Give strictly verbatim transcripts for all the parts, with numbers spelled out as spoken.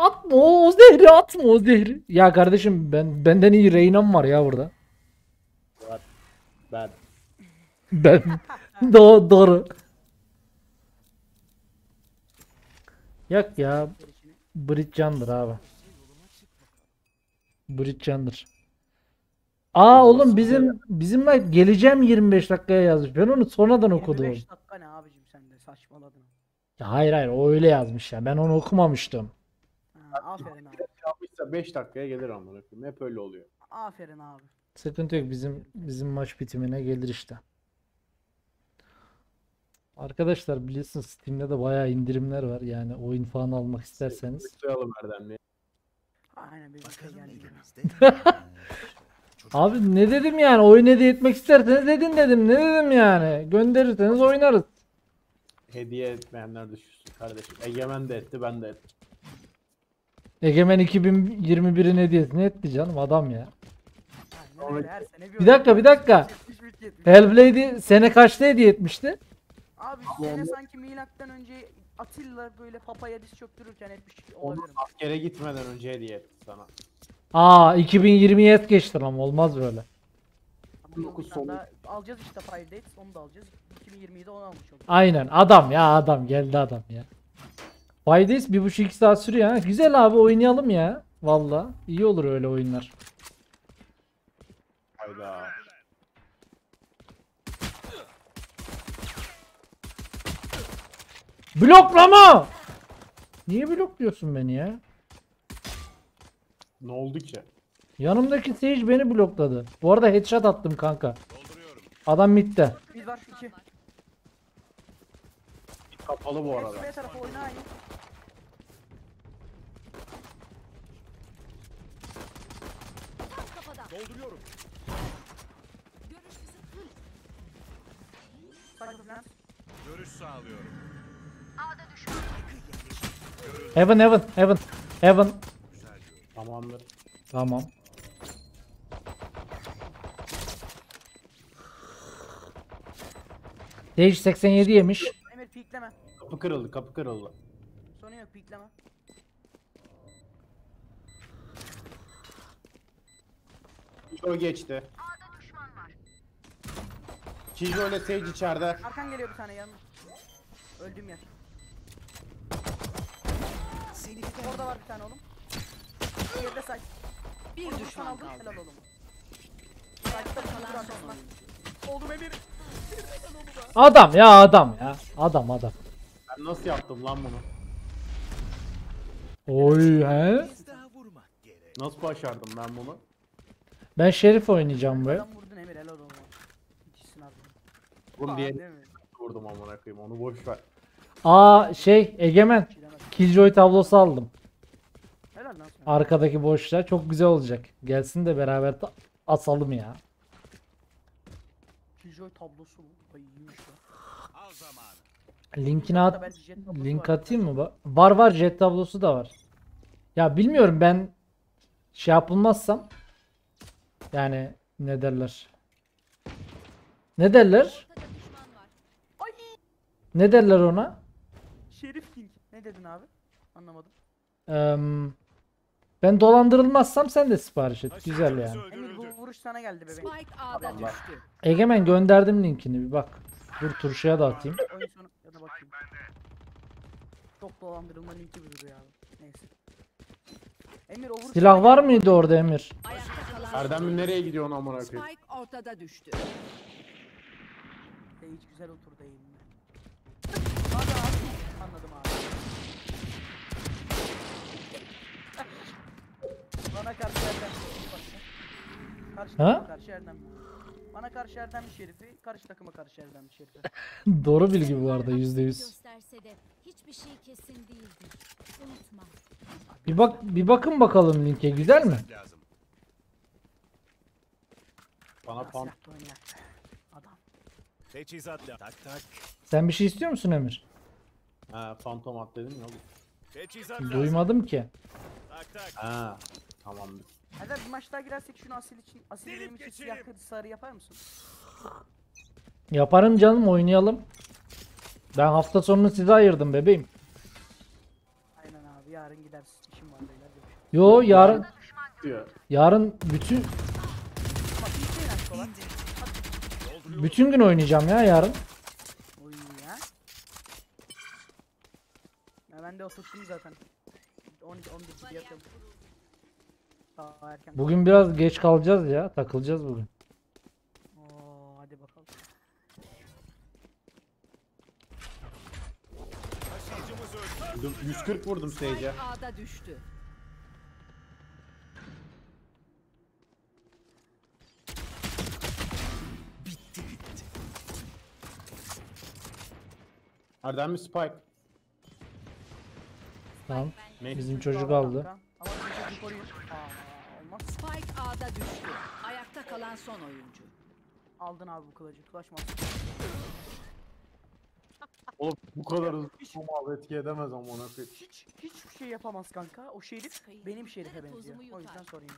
Atma o zehri, atma o zehri. Ya kardeşim ben benden iyi Reyna'm var ya burada. Ben. Ben. Doğru, doğru. Yak ya. Bridgecandır abi. Bridgecandır. Aa oğlum bizim bizim like geleceğim yirmi beş dakikaya yazmış. Ben onu sonradan okudum. yirmi beş dakika ne abicim, sen de saçmaladın. Ya hayır hayır o öyle yazmış ya. Ben onu okumamıştım. Ha, aferin abi. beş dakikaya gelir amına koyayım. Hep öyle oluyor. Aferin abi. Sıkıntı yok, bizim bizim maç bitimine gelir işte. Arkadaşlar biliyorsunuz Steam'de de bayağı indirimler var. Yani oyun falan almak isterseniz. Tutalım Erdemli. Aynen bir şey abi ne dedim yani, oyun hediye etmek isterseniz edin dedim. Ne dedim yani? Gönderirseniz oynarız. Hediye etmeyenler düşsün kardeşim. Egemen de etti, ben de ettim. Egemen iki bin yirmi bir'in hediyesini etti canım adam ya. Bir dakika bir dakika. Hellblade'i sene kaçta hediye etmişti? Abi sene sanki milattan önce Atilla böyle papaya diz çöktürürken etmiş olabilirim. Onu askere gitmeden önce hediye etti sana. Aa iki bin yirmi'ye et geçti lan, olmaz böyle. Ama alacağız işte Five Dates, onu da alacağız. iki bin yirmi'de onu almış olduk. Aynen adam ya, adam geldi adam ya. Five Dates bir buçuk iki saat sürüyor ha. Güzel abi oynayalım ya. Vallahi iyi olur öyle oyunlar. Hayda. Bloklama! Niye blokluyorsun beni ya? Ne oldu ki? Yanımdaki Sage beni blokladı. Bu arada headshot attım kanka. Adam midde. Bir var, iki. Kapalı bu arada. Dolduruyorum. Görüş sağlıyorum. A'da düşman. Heaven, heaven, heaven, heaven. Tamamdır. Tamam. Sage seksen yedi yemiş. Emir pikleme. Kapı kırıldı, kapı kırıldı. Sonu yok, pikleme. O geçti. A'da düşman var. Kijo ile Sage içeride. Arkan geliyor bir tane yanına. Öldüm ya. Orada var bir tane oğlum. Yerde say. Bir düşman, düşman aldı. Helal oğlum. Saçta kalan son. Oldum Emir. Adam ya, adam ya. Adam adam. Ben nasıl yaptım lan bunu? Oy he. Nasıl başardım ben bunu? Ben Şerif oynayacağım be. Vurdun Emir, helal olsun. İkisini aldım. Vurdum diye. Vurdum amına koyayım, onu boş ver. Aa şey Egemen. Killjoy tablosu aldım. Arkadaki boşluğa çok güzel olacak. Gelsin de beraber asalım ya. Killjoy tablosu iyiymiş ya. Al zamanı. Linkini at. Link atayım mı? Var var, jet tablosu da var. Ya bilmiyorum ben şey yapılmazsam. Yani ne derler? Ne derler? Ne derler ona? Şerif King. Ne dedin abi? Anlamadım. Um, ben dolandırılmazsam sen de sipariş et. Güzel yani. Emir bu vuruş sana geldi bebeğim. Egemen gönderdim linkini bir bak. Dur turşuya da atayım. Oyun sonu ya da bakayım. Çok dolandırılma linki bir duruyor abi. Neyse. Emir, silah var mıydı orada Emir? Erdem'in nereye gidiyor onu amına koyayım? Spike ortada düştü. Hiç güzel oturdu eğimle. Anladım abi. Bana karşı Erdem. Karşı takıma karşı Erdem. Bana karşı Erdem Şerif'i, karşı takıma karşı Erdem Şerif'i. Doğru bilgi bu arada yüzde yüz. Hiçbir şey kesin değildir. Unutma. Bir bak, bir bakın bakalım linke, güzel mi? Bana pam. Adam. Teçhizat tak tak. Sen bir şey istiyor musun Emir? Ha, fantom at dedim ya. Teçhizat. Duymadım ki. Tak tak. Ha, tamamdır. Hadi bir maç daha girersek şunu asil için, asil benim için siyah kırmızı sarı yapar mısın? Yaparım canım, oynayalım. Ben hafta sonunu size ayırdım bebeğim. Aynen abi ya. Yarın gider, işim var beyler. Yo yarın. Yarın bütün bütün gün oynayacağım ya yarın. Oyun ya. Ya ben de oturttum zaten. on on bir yapıyorum. Bugün biraz geç kalacağız ya, takılacağız bugün. Oo, hadi bakalım. yüz kırk vurdum stage'e. A'da düştü. Bitti bitti. Erdemli spike. Tamam. Bizim çocuk aldı. Spike A'da düştü. Ayakta kalan son oyuncu. Aldın abi bu kılıcı. Kulaçma. Oğlum bu kadar hızlı bu mal etki edemez ama ona hiç hiçbir şey yapamaz kanka. O şerif benim şerife benziyor. O yüzden sorayım.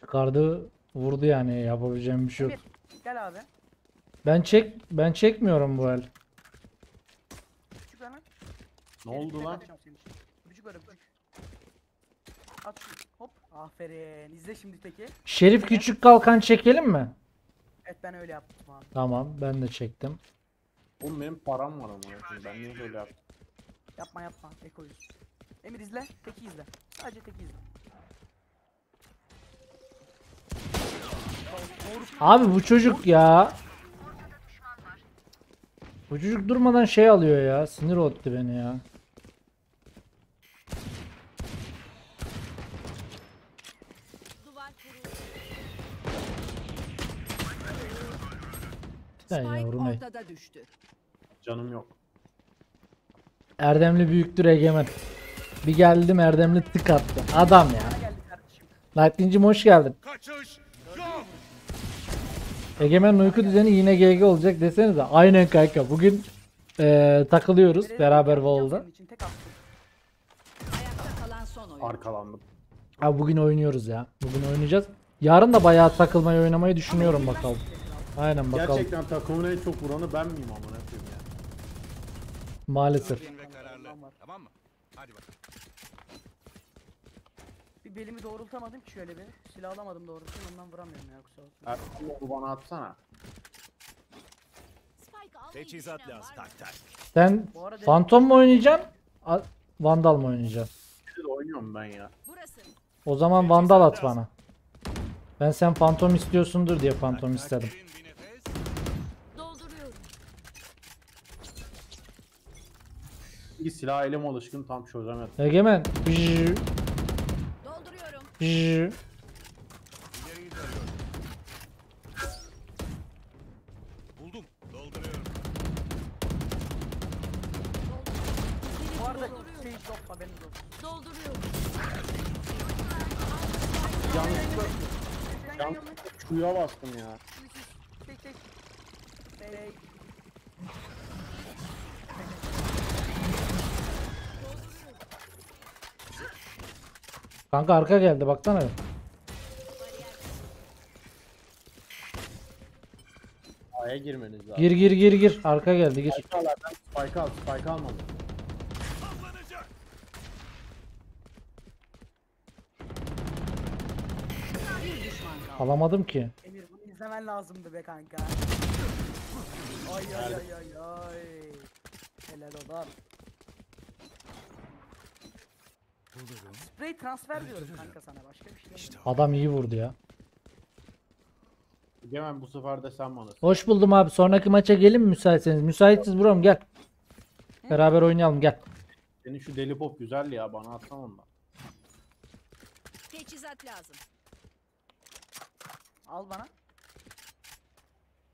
Çıkardı, vurdu yani, yapabileceğim bir şey yok. Gel abi. Ben çek ben çekmiyorum bu el. Küçük lan. Ne oldu lan? Küçük böyle küçük. At hop. Aferin. İzle şimdi teki. Şerif küçük kalkan çekelim mi? Evet ben öyle yaptım abi. Tamam ben de çektim. Oğlum benim param var ama ben niye böyle yaptım? Yapma yapma tek oyun. Emir izle, teki izle. Sadece teki izle. Abi bu çocuk ya. Bu çocuk durmadan şey alıyor ya, sinir oldu beni ya. Sen yavrum ey. Canım yok. Erdemli büyüktür Egemen. Bir geldim Erdemli tık attı. Adam ya. Lightning'cim hoş geldin. Egemen'in uyku düzeni yine G G olacak desenize. Aynen kanka. Bugün ee, takılıyoruz beraber Vol'da. Arkalandım. Abi bugün oynuyoruz ya. Bugün oynayacağız. Yarın da bayağı takılmayı oynamayı düşünüyorum bakalım. Aynen bakalım. Gerçekten takımın en çok vuranı ben miyim ama ne yapayım ya. Maalesef. Tamam mı? Hadi bakalım. Bir belimi doğrultamadım ki şöyle bir. Silah alamadım doğrultun ondan vuramıyorum ya kusura bakma. Erkan bana atsana. Teçhizat lazım. Tak tak. Sen Phantom mu oynayacaksın? Vandal mı oynayacaksın? Oynuyorum ben ya. O zaman Vandal at bana. Ben sen Phantom istiyorsundur diye Phantom istedim. Silah elim alışkın tam çözemedim. Egemen. Dolduruyorum. Buldum. Dolduruyorum. Bu arada şey topla beni dolduruyorum. Yanlışlıkla yanlışlıkla çuya bastım ya. Çek çek. Bey. Kanka arka geldi baksana. A'ya girmeniz lazım. Gir gir gir gir. Arka geldi gir. Spike al, spike al, spike almadım. Alamadım ki. Emir bunu izlemen lazımdı be kanka. Ay ay ay ay ay. Helal odan. Spray transfer diyoruz kanka sana, başka bir şey işte. Adam iyi vurdu ya. Egemen bu sefer de sen bana. Hoş buldum abi, sonraki maça gelin mi müsaitseniz? Müsaitsiz buram gel. Hı? Beraber oynayalım gel. Senin şu deli pop güzel ya, bana atsana ondan. Teçhizat lazım. Al bana.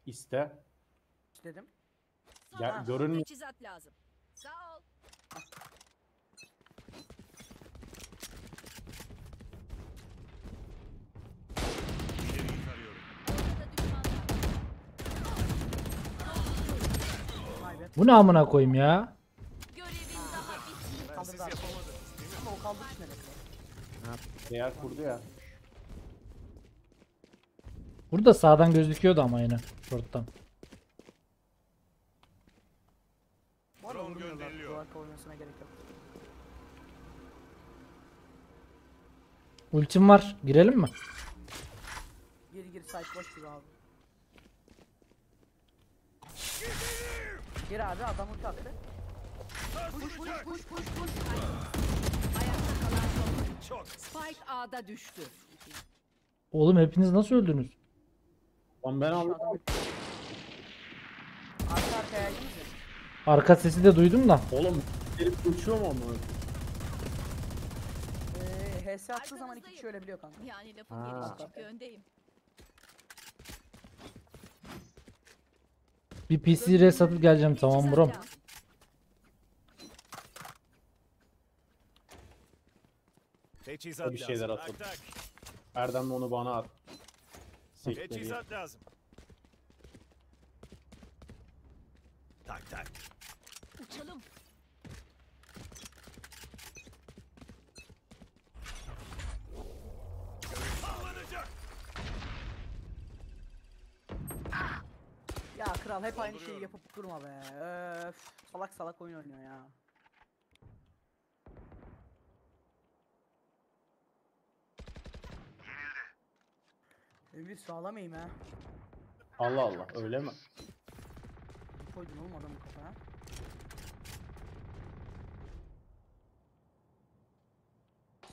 İste. İstedim. Gel görünmüyor. Teçhizat lazım. Sağ ol. Bu ne amına koyayım ya? Görevim daha bitmedi. Kaldı o kaldı içinde. Değer kurdu ya. Burada sağdan gözüküyordu ama yine short'tan. Bu arada gönderiliyor. Duvar korumasına gerek yok. Ultim var. Girelim mi? Gir gir site boş gibi abi. Gir abi, adam ulti attı. Push push push push push. Ayakta kalan son. Spike A'da düştü. Oğlum hepiniz nasıl öldünüz? Lan ben aldım. Arka arkaya gidiyor. Arka sesi de duydum da. Oğlum gelip uçuyor mu ama? Eee H S attığı zaman iki kişi ölebiliyor kanka. Yani lafın gelişi çünkü öndeyim. Bir P C res atıp geleceğim, tamam bro. Bir şeyler atalım. Erdemli onu bana at. Teçhizat lazım. Tak tak. Uçalım. Ya kral hep aynı şeyi yapıp durma be. Öf, salak salak oyun oynuyor ya. Emir sağlamayayım ha. Allah Allah, öyle mi? Koydun oğlum adamın kafaya.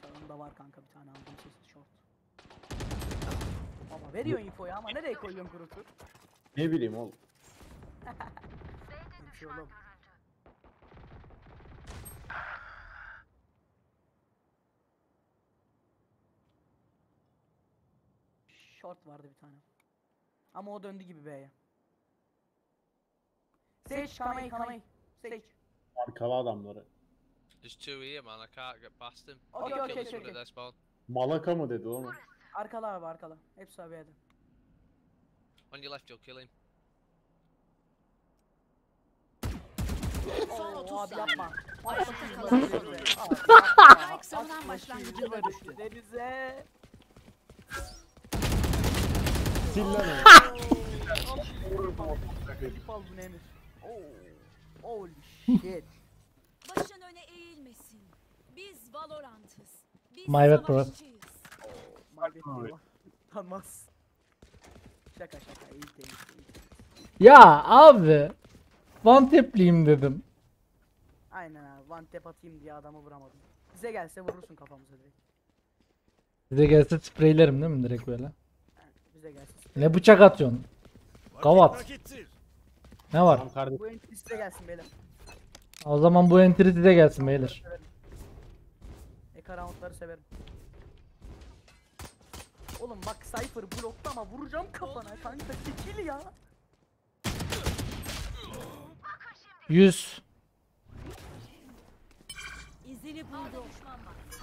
Sağında var kanka bir tane aldım sesi short. Baba veriyorsun infoyu ama nereye koyuyorsun kurutu? Ne bileyim oğlum. oğlum. Short vardı bir tane. Ama o döndü gibi B'ye. Seç kamayı kamayı. Seç. Arkalı adamları. There's two here man, I can't get past him. Okay okay okay. Malaka mı dedi oğlum? Arkalı abi arkalı. Hepsi abi B'de. On your left, you'll kill him. Son otuz yapma. Savunan başlangıcı da düştü. Denize. Silleme. Oh shit. Başın öne eğilmesin. Biz Valorant'ız. Biz savaşçıyız. Maybet. Tanmaz. Şaka şaka, iyi değil, iyi değil. Ya abi one tapliyim dedim. Aynen abi, one tap atayım diye adamı vuramadım. Bize gelse vurursun kafamıza direkt. Bize gelse spreylerim değil mi direkt böyle? Yani bize gelse. Ne bıçak atıyorsun? Kavat. Ne var? Bu entry size gelsin beyler. O zaman bu entry size gelsin beyler. Eka roundları severim. Oğlum bak Cypher blokta ama vuracağım kafana kanka, çekil ya. yüz.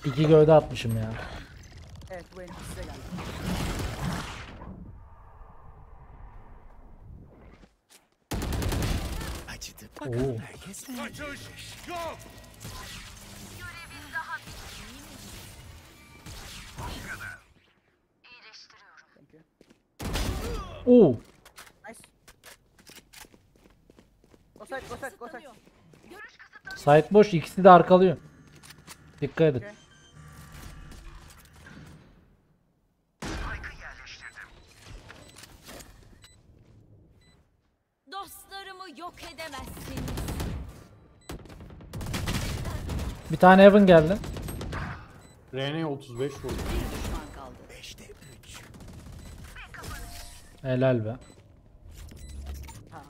İki gövde atmışım ya. Evet bu en size geldi. Acıdı bakalım herkes. Oo. Nice. Go side, go side, go side. Side boş, ikisi de arkalıyor. Dikkat edin. Okay. Dostlarımı yok edemezsiniz. Bir tane Evan geldi. R N otuz beş vurdu. Helal be.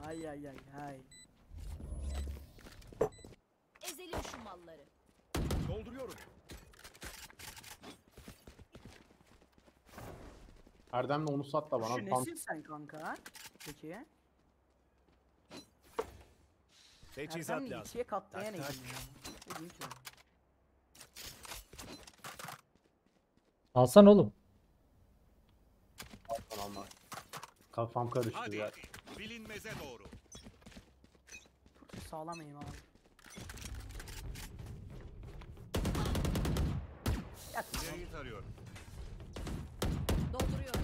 Ay ay ay ay. Ezelim şu malları. Dolduruyorum. Erdem'le onu sat da bana. Şu nesin sen kanka? Peki. Erdem'le ikiye katlayan eğitim ya. Alsan oğlum. Alsan alma. Kafam karıştı hadi ya. Bilinmeze doğru. Sağlamayayım abi. Yat. Yayı tarıyorum. Dolduruyorum.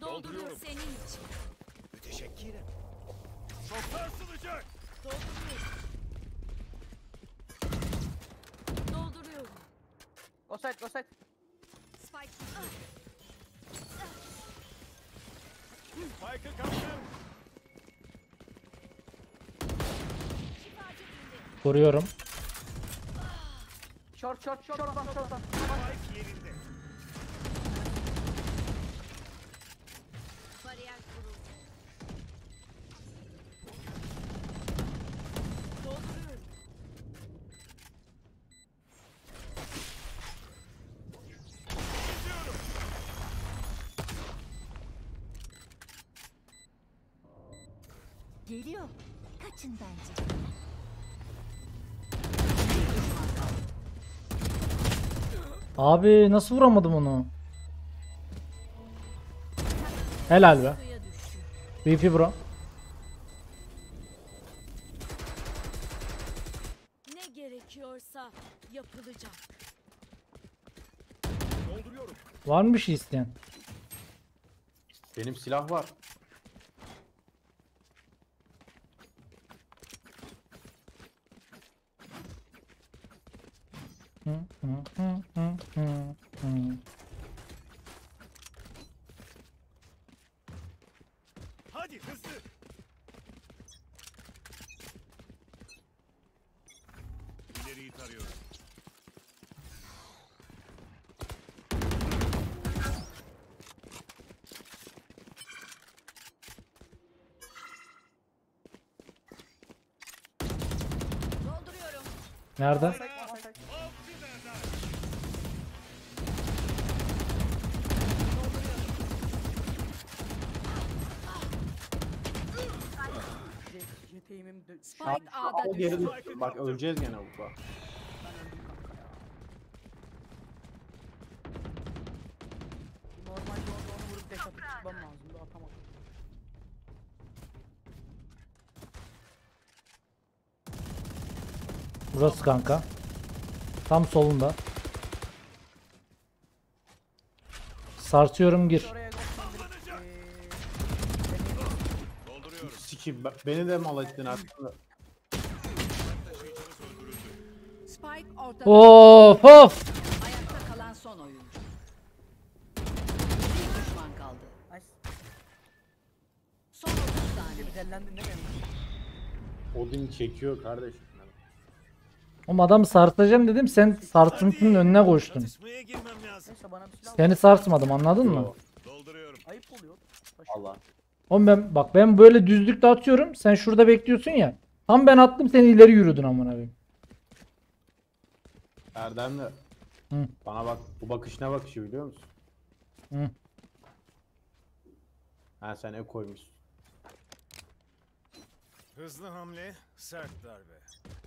Dolduruyorum senin için. Müteşekkirim. Şoklar sunacak. Dolduruyorum. Dolduruyorum. O side, o side. Spike. Spike'ı kaptım. Koruyorum. Short, short, short, short, short, short. Spike yerinde. Bariyer kuruldu. Dolduruyorum. Gidiyorum. Geliyor. Kaçın bence. Abi nasıl vuramadım onu? Helal be. V P bro. Ne gerekiyorsa yapılacak. Dolduruyorum. Var mı bir şey isteyen? Benim silah var. Hadi hızlı. İleriyi tarıyorum. Dolduruyorum. Nerede? Spike A'da düştü. Bak öleceğiz gene bu. Normal yolda onu vurup deşatıp çıkmam lazım. Da atamadım. Burası kanka. Tam solunda. Sarsıyorum, gir. Beni de mal ettin aslında. Of of. Ayakta kalan son oyuncu. Bir düşman kaldı. Son otuz saniye. Odin çekiyor kardeşim. Oğlum adam sarsacağım dedim, sen sarsıntının önüne koştun. Seni sarsmadım, anladın mı? Ayıp oluyor. Allah. Oğlum ben bak, ben böyle düzlükte atıyorum, sen şurada bekliyorsun ya. Tam ben attım, sen ileri yürüdün amına koyayım. Erdemli. Hı. Bana bak, bu bakış ne bakışı biliyor musun? Hı. Ha sen ev koymuşsun. Hızlı hamle, sert darbe.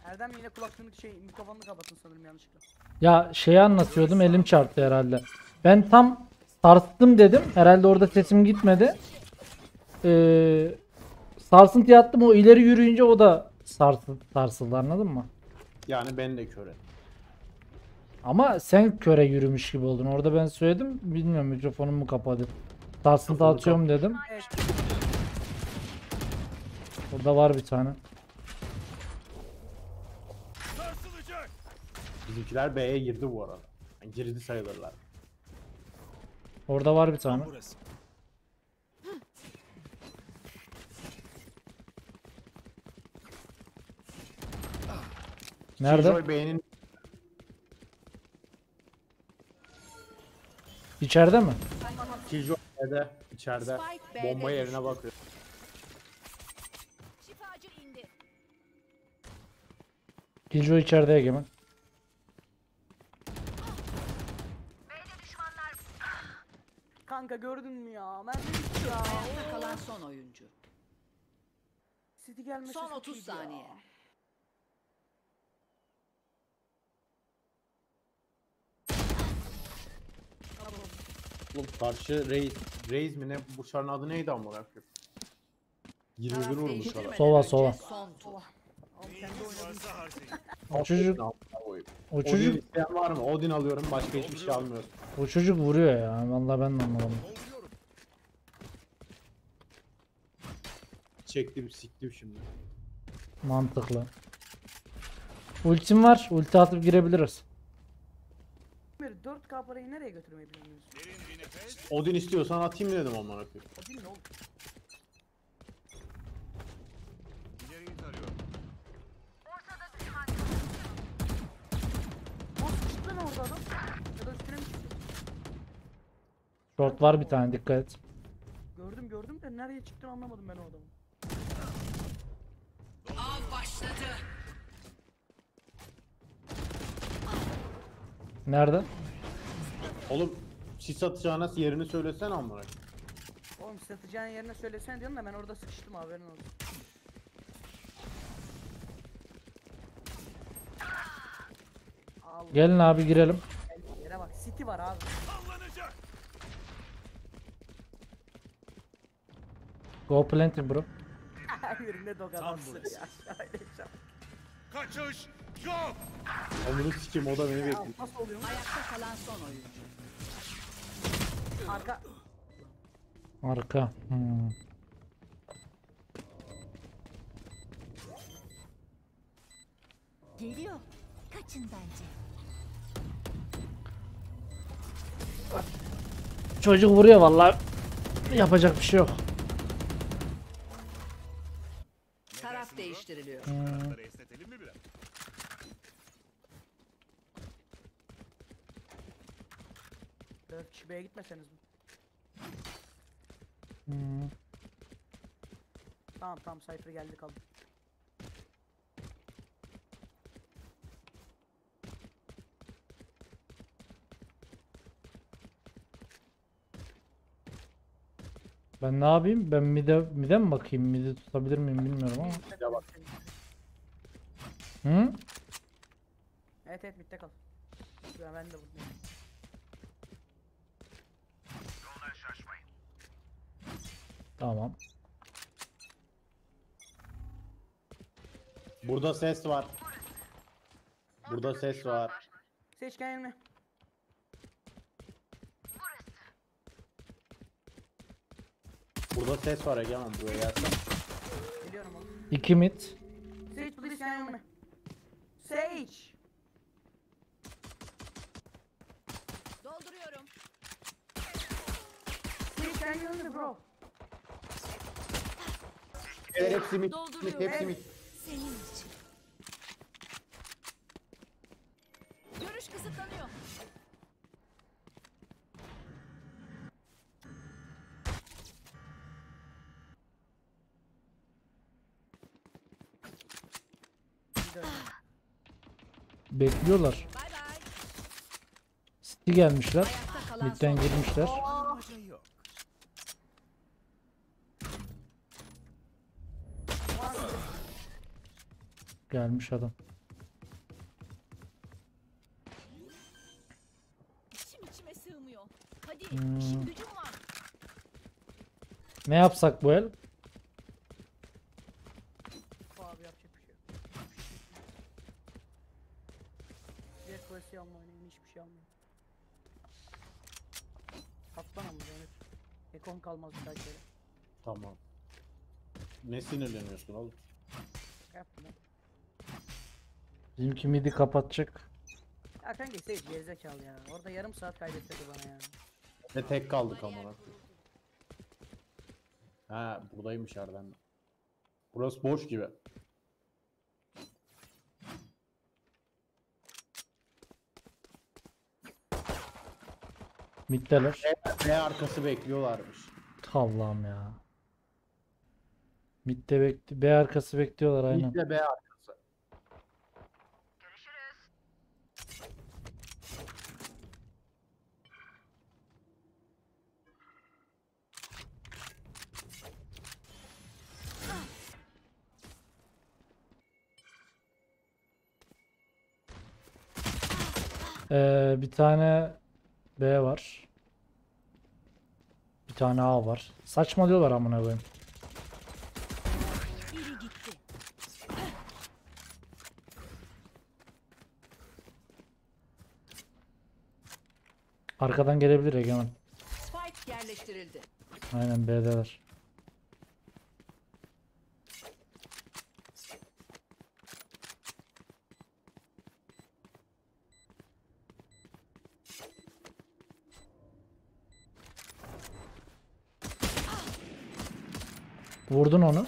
Erdem yine kulaklığını şey mikrofonunu kapattın sanırım yanlışlıkla. Ya şeyi anlatıyordum, elim çarptı herhalde. Ben tam tarttım dedim, herhalde orada sesim gitmedi. Ee, sarsıntıya attım, o ileri yürüyünce o da sarsıldı, sarsıldı anladın mı? Yani ben de köre. Ama sen köre yürümüş gibi oldun. Orada ben söyledim, bilmiyorum mikrofonum mu kapadı. Sarsıntı Kapalı atıyorum kapattı. Dedim. Evet. Orada var bir tane. Sarsılacak. Bizimkiler B'ye girdi bu arada. Yani girdi sayılırlar. Orada var bir tane. Burası. Nerede? Beynin... İçeride mi? Kijo nerede? İçeride. Bomba yerine bakıyor. Kijo içeride Egemen. Kanka gördün mü ya? Ben de ya. Ayakta kalan son oyuncu. Son otuz saniye. Ya. Oğlum karşı Reis, Reis mi ne? Bu şarın adı neydi ama rakip? yirmi bir vurmuş adam. Sova sova. O çocuk. O çocuk. Odin var mı? Odin alıyorum, başka hiçbir şey almıyorum. O çocuk vuruyor ya. Vallahi ben de anlamadım. Çektim, siktim şimdi. Mantıklı. Ultim var. Ulti atıp girebiliriz. dört K parayı nereye götürmeyi planlıyorsun? Odin istiyorsan atayım dedim ondan akıyor. Odin ne oldu? Short var bir tane, dikkat et. Gördüm gördüm de nereye çıktığını anlamadım ben o adamı. Av başladı. Nerede? Oğlum sis atacağına yerini söylesen amına. Oğlum sis atacağın yerine söylesen diyorsun da ben orada sıkıştım, haberin olsun. Gelin abi girelim. Yere bak, city var abi. Go planting bro. Yürümle dogalasın ya. Kaçış yok. Amına sikeyim, o da beni bekliyor. Nasıl oluyor? Ayakta kalan son oyuncu. Arka. Arka. Hmm. Geliyor. Kaçın bence. Çocuk vuruyor vallahi. Yapacak bir şey yok. Taraf değiştiriliyor. Hmm. dört kişi B'ye gitmeseniz mi? Hmm. Tamam tamam, Cypher geldi kaldı. Ben ne yapayım? Ben mide, mide mi bakayım? Mide tutabilir miyim bilmiyorum ama. Mide bak. Hı? Evet evet, mide kal. Ben de buradayım. Tamam. Burada ses var. Burada ses var. Seç kendini. Burada ses var Egemen, buraya gelsen. Geliyorum oğlum. İki mit. Sage please gelme. Sage. Dolduruyorum. Sage gelme bro. Evet, hepsi mit. Dolduruyorum. Hepsi mit. Senin için. Görüş kısıtlanıyor. Bekliyorlar. City gelmişler. Midden girmişler. Gelmiş adam. İçim içime sığmıyor. Hadi, işim gücüm var. Ne yapsak bu el? Ekon kalmaz bir dakika. Tamam. Ne sinirleniyorsun oğlum? Yapma. Bizimki midi kapatacak. Ya kanka sev gerizekalı ya. Orada yarım saat kaybettirdi bana ya. Ve tek kaldık amına. Ha buradaymış Erdemli. Burası boş gibi. Middeler. Ne arkası bekliyorlarmış. Allah'ım ya. Midde bekli, B arkası bekliyorlar aynen. Midde B arkası. Görüşürüz. Ee, bir tane B var. Bir tane A var. Saçmalıyorlar amına koyayım. Arkadan gelebilir Egemen. Spike yerleştirildi. Aynen B'deler. Vurdun onu.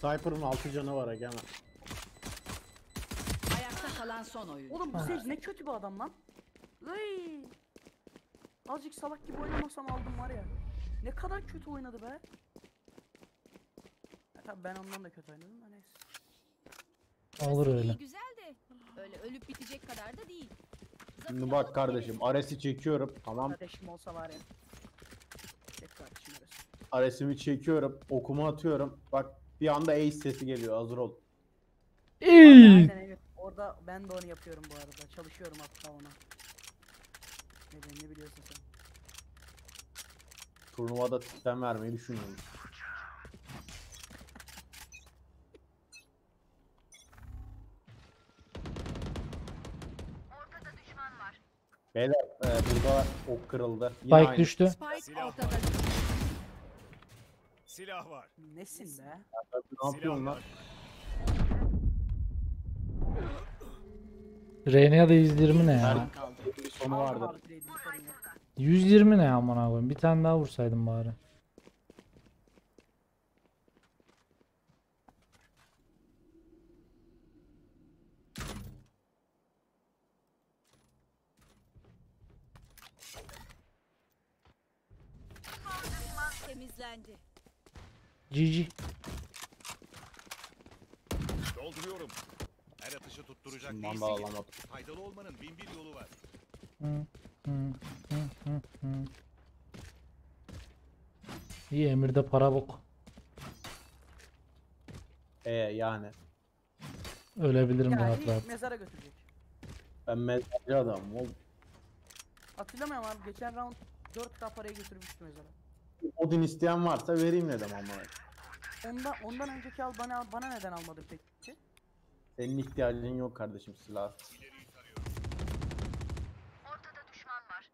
Sniper'ın altı canı var Egemen. Ayakta kalan son oyun. Oğlum bu Sage ne kötü bir adam lan. Ayy. Azıcık salak gibi oynamasam aldım var ya. Ne kadar kötü oynadı be. Tabii ben ondan da kötü oynadım da neyse. Olur öyle. Güzel de öyle ölüp bitecek kadar da değil. Şimdi bak kardeşim, Ares'i çekiyorum tamam. Kardeşim olsa var ya. Çek kardeşim Ares'i. Ares'imi çekiyorum, okuma atıyorum. Bak bir anda ace sesi geliyor, hazır ol. İyi. Orada ben de onu yapıyorum bu arada. Çalışıyorum hatta ona. Neden ne biliyorsun sen? Turnuvada sistem vermeyi düşünüyorum. Beyler e, burada ok kırıldı. Yine Spike aynı. Düştü. Silah var. Silah var. Nesin be? Ne yapıyorsun lan? Reyna'da yüz yirmi ne ya? Sonu vardı. yüz yirmi ne aman abim? Bir tane daha vursaydım bari. Cici. Dolduruyorum. Her atışı tutturacak değilsin. Faydalı olmanın bin bir yolu var. Hı, hı, hı, hı, hı. İyi emirde para bok. Ee yani. Ölebilirim yani rahat rahat. Mezara götürecek. Ben mezarcı adamım oğlum. Hatırlamıyorum abi, geçen round dört K paraya götürmüştüm mezara. Odin isteyen varsa vereyim dedim ama. Ondan, ondan önceki al bana, bana neden almadın peki? Senin ihtiyacın yok kardeşim silah. Ortada düşman var.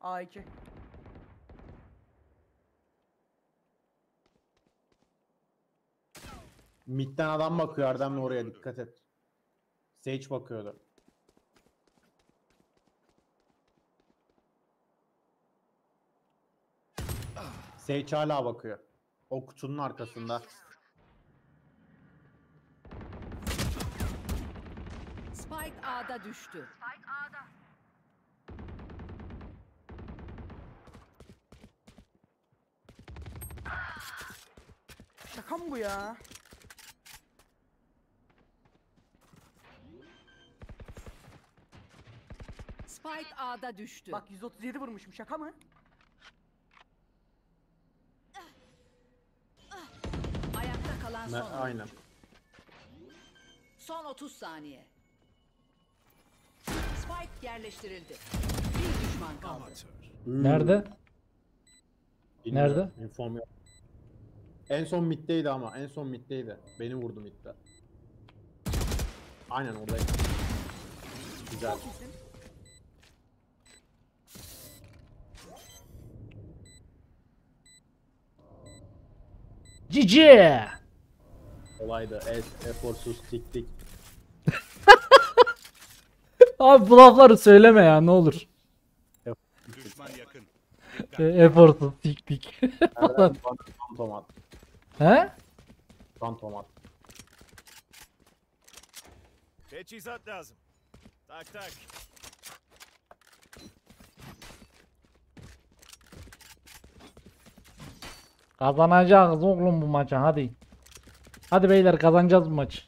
A iki. Mid'den adam bakıyor, Erdemli oraya dikkat et. Sage bakıyordu. Sage hala bakıyor. O kutunun arkasında. Spike A'da düştü. Spike A'da. Şaka mı bu ya? Spike A'da düştü. Bak yüz otuz yedi vurmuşum, şaka mı? Ayakta kalan son. Aynen. Son otuz saniye. Spike yerleştirildi. Bir düşman kaldı. Nerede? Bilmiyorum. Nerede? Inform yok. En son middeydi ama. En son middeydi. Beni vurdu midde. Aynen oradaydı. Güzel. Cici. Olaydı. Eforsuz tik tik. Abi bu lafları söyleme ya ne olur. Düşman yakın. Eforsuz tik tik. Nereden fantomat? He? Fantomat. Teçhizat lazım. Tak tak. Kazanacağız oğlum bu maçı, hadi. Hadi beyler kazanacağız bu maçı.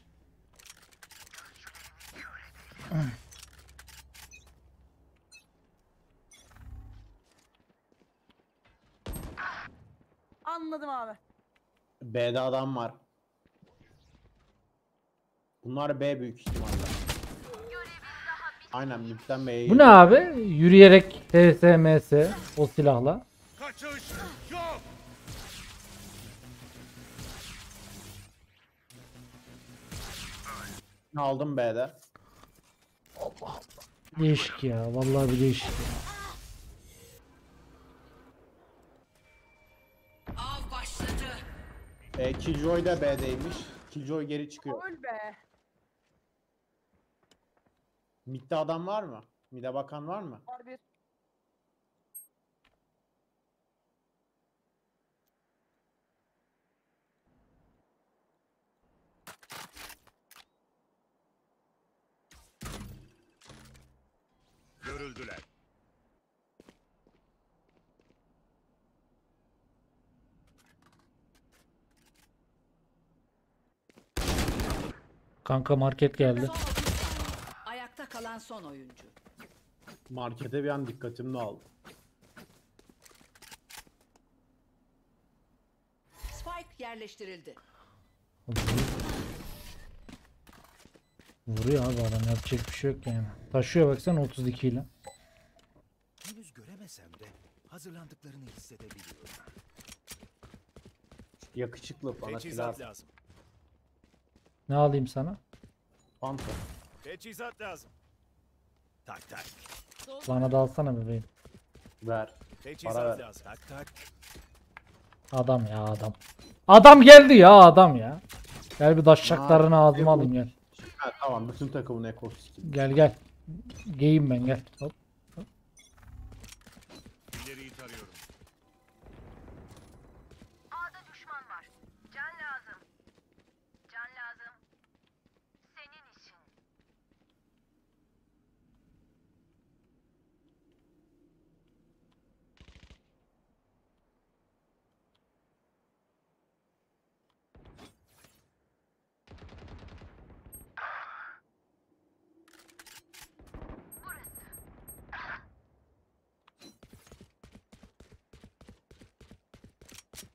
Anladım abi. B'de adam var. Bunlar B büyük ihtimalle. Aynen lütfen B'ye. Bu ne abi? Yürüyerek T S M S o silahla. Kaçış yok. aldım B'de. Allah Allah. Değişik ya. Vallahi bir değişik. Av başladı. E, Killjoy da B'deymiş. Killjoy geri çıkıyor. Öl be. Mid'de adam var mı? Mid'e bakan var mı? Var bir. Görüldüler. Kanka market geldi. Ayakta kalan son oyuncu. Markete bir an dikkatimi aldı. Spike yerleştirildi. Vuruyor abi adam, yapacak bir şey yok yani. Taşıyor baksana otuz iki ile. Henüz göremesem de hazırlandıklarını hissedebiliyorum. Yakışıklı bana silah lazım. Ne alayım sana? Panta. Teçhizat lazım. Tak tak. Bana da alsana bebeğim. Ver. Teçhizat lazım. Tak tak. Adam ya adam. Adam geldi ya adam ya. Gel bir taşacaklarını ağzıma alayım gel. Ha, tamam bütün takımın ekosistemi. Gel gel. Geyim ben gel. Hop. Hop. İleriyi tarıyorum. A'da düşman var. Can lazım. Can lazım. Senin için.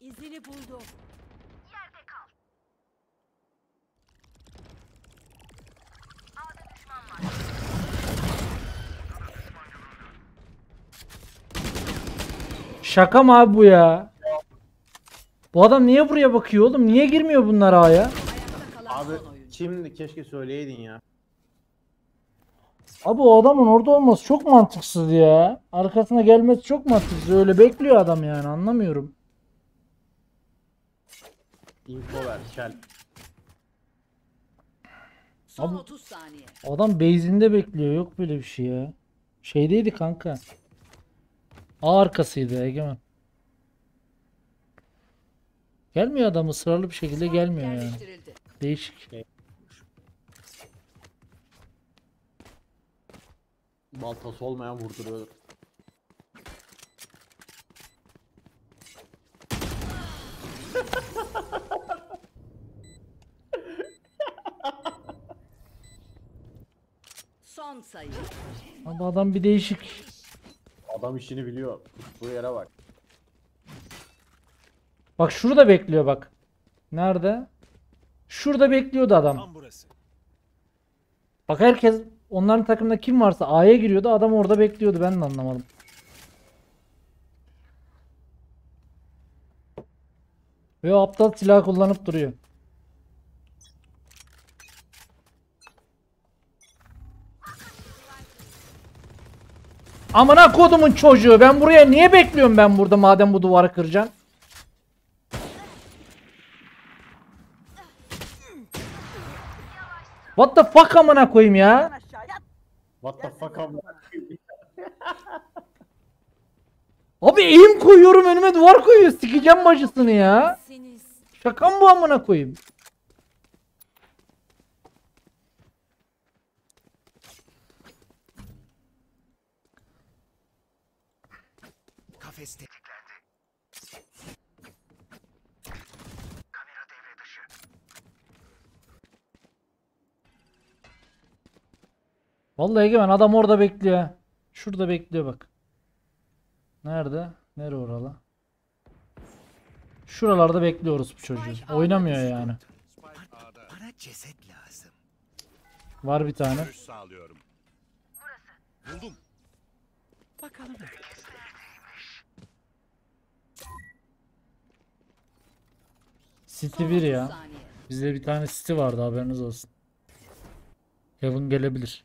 İzini buldum. Yerde kal. Ağda düşman var. Şaka mı abi bu ya? Bu adam niye buraya bakıyor oğlum? Niye girmiyor bunlar A'ya? Abi şimdi keşke söyleyeydin ya. Abi o adamın orada olması çok mantıksız ya. Arkasına gelmesi çok mantıksız. Öyle bekliyor adam yani, anlamıyorum. İnfo ver gel. Son otuz saniye. Adam base'inde bekliyor, yok böyle bir şey ya. Şeydeydi kanka. A arkasıydı Egemen. Gelmiyor adam, ısrarlı bir şekilde gelmiyor yani. Değişik. Baltası olmayan vurduruyor. Son sayı. Ama adam bir değişik. Adam işini biliyor. Bu yere bak. Bak şurada bekliyor bak. Nerede? Şurada bekliyordu adam. Tam burası. Bak herkes, onların takımında kim varsa A'ya giriyordu. Adam orada bekliyordu. Ben de anlamadım. Ve o aptal silah kullanıp duruyor. Amına kodumun çocuğu, ben buraya niye bekliyorum ben burada madem bu duvarı kıracaksın? What the fuck amına koyayım ya? What the fuck amına koyayım. Abi eğim koyuyorum, önüme duvar koyuyor, sikeceğim bacısını ya. Şaka mı bu amına koyayım? Kafes tetiklendi. Kamera devre dışı. Vallahi Egemen adam orada bekliyor. Şurada bekliyor bak. Nerede? Nere oralı? Şuralarda bekliyoruz bu çocuğu. Oynamıyor yani. Bana ceset lazım. Var bir tane. Sağlıyorum. Burası. Buldum. Bakalım. City bir ya. Bizde bir tane City vardı, haberiniz olsun. Heaven gelebilir.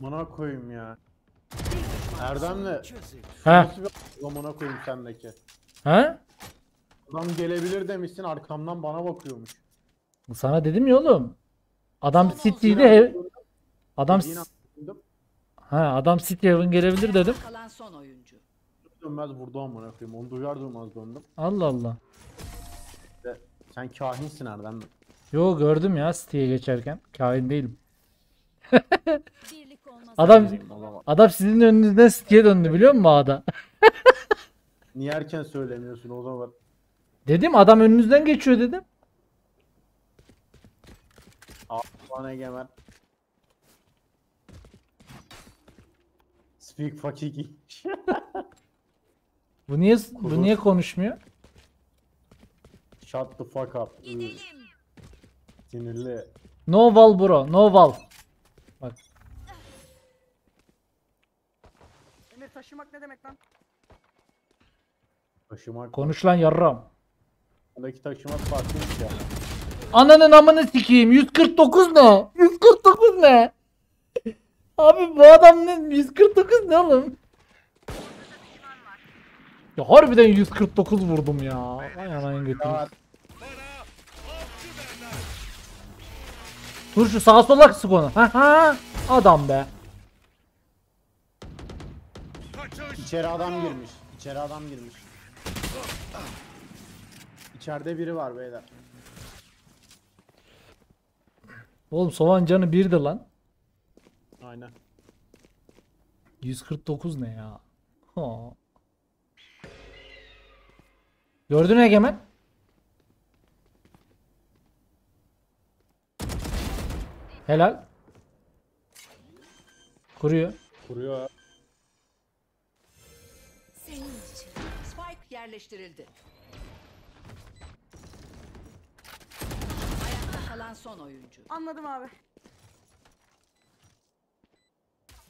Mana koyayım ya. Erdemli. Ha. Nasıl bir mana koyayım sendeki? Ha? Adam gelebilir demişsin, arkamdan bana bakıyormuş. Sana dedim ya oğlum. Adam City'de ev... Adam... Ha, adam City Heaven gelebilir dedim. Dönmez buradan bana koyayım. Onu duyar durmaz döndüm. Allah Allah. Sen kahinsin Erdemli. Yo, gördüm ya City'ye geçerken. Kahin değilim. Adam adam sizin önünüzden City'ye döndü biliyor musun ağda? Niye erken söylemiyorsun o zaman? Dedim adam önünüzden geçiyor dedim. Aslan Egemen. Speak fakiki. Bu niye Kurur. bu niye konuşmuyor? Shut the fuck up. Gidelim. Sinirli. No wall bro, no wall. Bak. Emir taşımak ne demek lan? Taşımak. Konuş lan yarram. Bundaki taşımak farklıymış ya. Ananın amını sikeyim. yüz kırk dokuz ne? yüz kırk dokuz ne? Abi bu adam ne? yüz kırk dokuz ne oğlum? Ya harbiden yüz kırk dokuz vurdum ya. Vay anayın götürüm. Dur şu sağa sola sık onu. Ha ha. Adam be. İçeri adam girmiş. İçeri adam girmiş. İçeride biri var beyler. Oğlum soğan canı birdi lan. Aynen. yüz kırk dokuz ne ya? Ha. Gördün Egemen? Helal. Kuruyor. Kuruyor. Senin için. Spike yerleştirildi. Ayakta kalan son oyuncu. Anladım abi.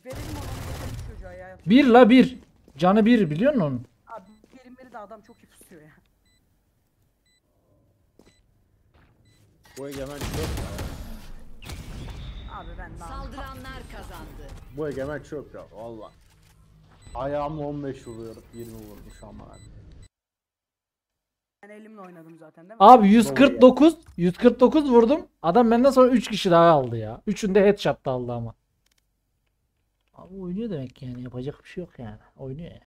Verelim onu çocuğa ya. Bir la bir. Canı bir biliyor musun onun? Abi gelimleri de adam çok iyi pusuyor ya. Bu Egemen çok... Abi ben daha... Saldıranlar kazandı. Bu Egemen çöp ya valla. Ayağımla on beş vuruyorum, yirmi vurmuş şu an bana. Ben elimle oynadım zaten değil mi? Abi yüz kırk dokuz vurdum. Adam benden sonra üç kişi daha aldı ya. Üçünü de headshot'ta aldı ama. Abi oynuyor demek yani, yapacak bir şey yok yani. Oynuyor ya.